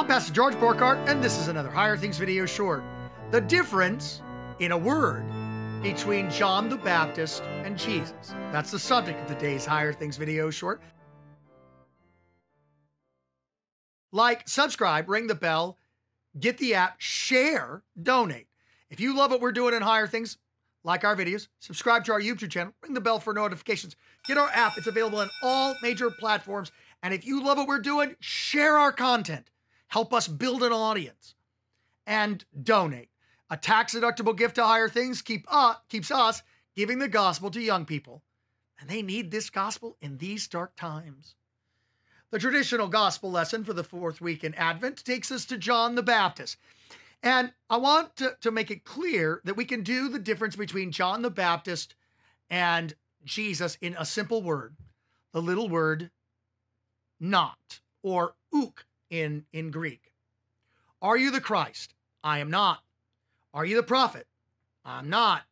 I'm Pastor George Borchardt, and this is another Higher Things video short. The difference in a word between John the Baptist and Jesus. That's the subject of today's Higher Things video short. Like, subscribe, ring the bell, get the app, share, donate. If you love what we're doing in Higher Things, like our videos, subscribe to our YouTube channel, ring the bell for notifications, get our app. It's available on all major platforms. And if you love what we're doing, share our content. Help us build an audience and donate. A tax-deductible gift to Higher Things keeps us giving the gospel to young people. And they need this gospel in these dark times. The traditional gospel lesson for the fourth week in Advent takes us to John the Baptist. And I want to make it clear that we can do the difference between John the Baptist and Jesus in a simple word, the little word not, or uk in Greek. Are you the Christ? I am not. Are you the prophet? I'm not.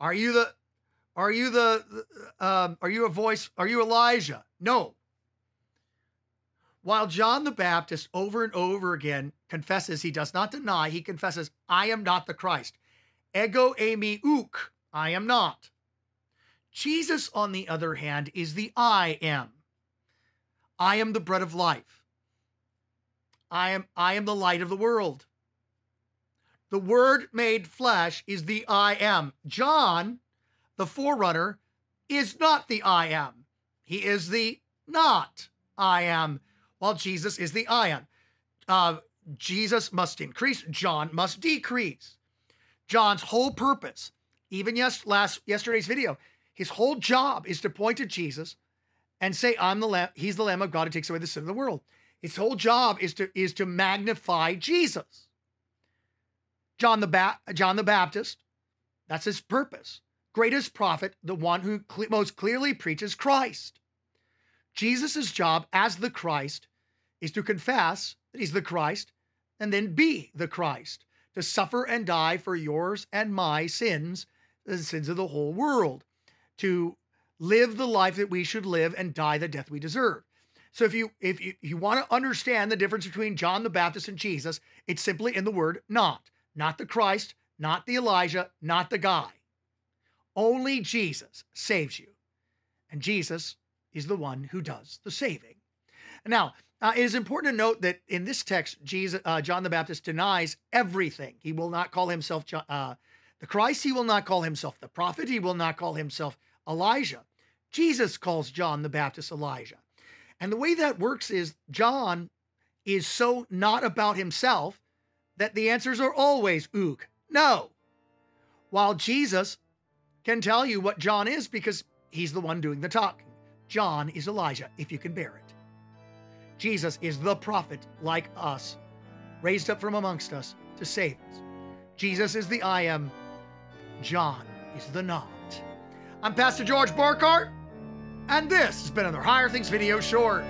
Are you Elijah? No. While John the Baptist over and over again confesses, he does not deny, he confesses, I am not the Christ. Ego ami uk, I am not. Jesus, on the other hand, is the I am. I am the bread of life. I am the light of the world. The word made flesh is the I am. John, the forerunner, is not the I am. He is the not I am, while Jesus is the I am. Jesus must increase, John must decrease. John's whole purpose, even yesterday's video, his whole job is to point to Jesus and say, I'm the Lamb, he's the Lamb of God who takes away the sin of the world. His whole job is to magnify Jesus. John the Baptist, that's his purpose. Greatest prophet, the one who most clearly preaches Christ. Jesus' job as the Christ is to confess that he's the Christ and then be the Christ, to suffer and die for yours and my sins, the sins of the whole world, to live the life that we should live and die the death we deserve. So if you want to understand the difference between John the Baptist and Jesus, it's simply in the word not. Not the Christ, not the Elijah, not the guy. Only Jesus saves you. And Jesus is the one who does the saving. Now, it is important to note that in this text, John the Baptist denies everything. He will not call himself the Christ. He will not call himself the prophet. He will not call himself Elijah. Jesus calls John the Baptist Elijah. And the way that works is John is so not about himself that the answers are always uk, no. While Jesus can tell you what John is because he's the one doing the talking. John is Elijah, if you can bear it. Jesus is the prophet like us, raised up from amongst us to save us. Jesus is the I am. John is the not. I'm Pastor George Borchardt, and this has been another Higher Things video short.